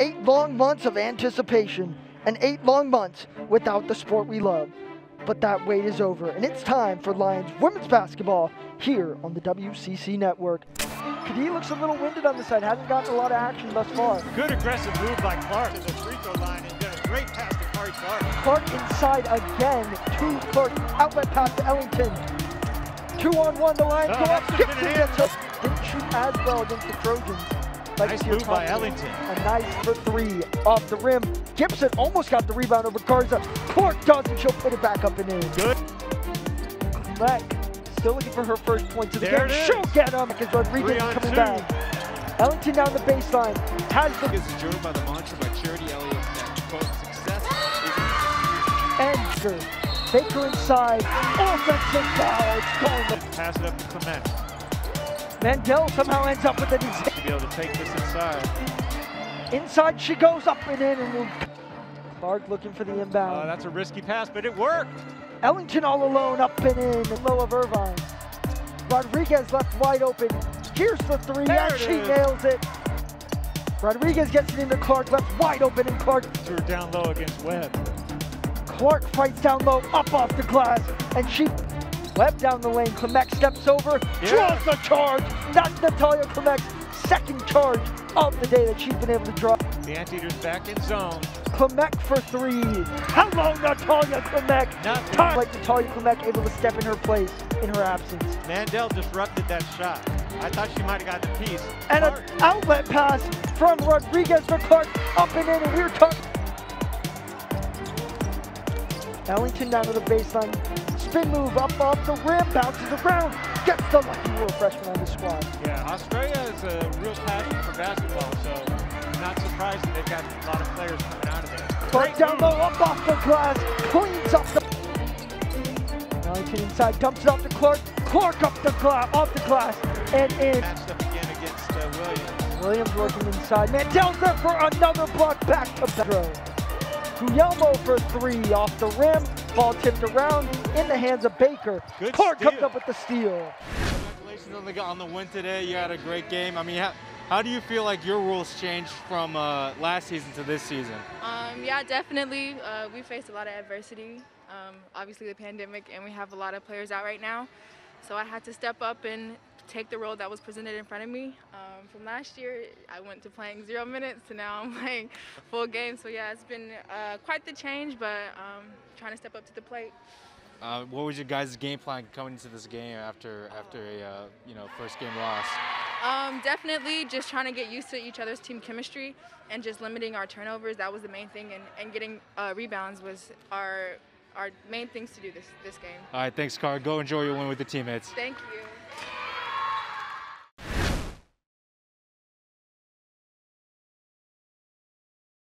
8 long months of anticipation and 8 long months without the sport we love. But that wait is over, and it's time for Lions women's basketball here on the WCC Network. Khari looks a little winded on the side, hasn't gotten a lot of action thus far. Good aggressive move by Clark to the free throw line, and did a great pass to Khari Clark. Clark inside again to Clark, outlet pass to Ellington. 2-on-1, the Lions go up, gets it, didn't shoot as well against the Trojans. Nice move by Ellington. A nice for 3 off the rim. Gibson almost got the rebound over Garza. Clark doesn't. She'll put it back up and in. Good. Klemenc still looking for her first points of the game. She'll get them because Rodriguez is coming back. Ellington down the baseline. Has the is adjourned by the mantra by Charity Elliott that quote success. Edgar. Baker inside. Offensive foul. It's going. Pass it up to Klemenc. Mandel somehow ends up with it. To be able to take this inside. Inside she goes up and in, and Clark looking for the inbound. That's a risky pass, but it worked. Ellington all alone, up and in, and low of Irvine. Rodriguez left wide open. Here's the 3, and she nails it. Rodriguez gets it into Clark, left wide open, and Clark. Threw her down low against Webb. Clark fights down low, up off the glass, and she. Webb down the lane, Klemenc steps over, draws the charge. That's Natalia Klemenc's second charge of the day that she's been able to draw. The Anteater's back in zone. Klemenc for 3. Hello, Natalia Klemenc. Nothing. Like Natalia Klemenc able to step in her place in her absence. Mandel disrupted that shot. I thought she might have got the piece. And an outlet pass from Rodriguez for Clark, up and in, and we're talking. Ellington down to the baseline. Spin move up off the rim, bounces around, gets the lucky little freshman on the squad. Yeah, Australia is a real passion for basketball, so not surprised that they've got a lot of players coming out of there. Clark down low, up off the glass, cleans up the. Ellington inside, dumps it off to Clark. Clark up the glass, off the glass, and in. Matched up again against Williams. Williams working inside. Mandel's there for another block, back to Pedro. Guillermo for 3 off the rim. Ball tipped around in the hands of Baker. Good Clark steal. Comes up with the steal. Congratulations on the win today. You had a great game. I mean, how do you feel like your rules changed from last season to this season? Yeah, definitely. We faced a lot of adversity, obviously the pandemic, and we have a lot of players out right now. So I had to step up and take the role that was presented in front of me. From last year, I went to playing 0 minutes, to now I'm playing full game. So yeah, it's been quite the change, but trying to step up to the plate. What was your guys' game plan coming into this game after a first game loss? Definitely just trying to get used to each other's team chemistry and just limiting our turnovers. That was the main thing, and getting rebounds was our main things to do this game. All right, thanks, Khari. Go enjoy your win with the teammates. Thank you.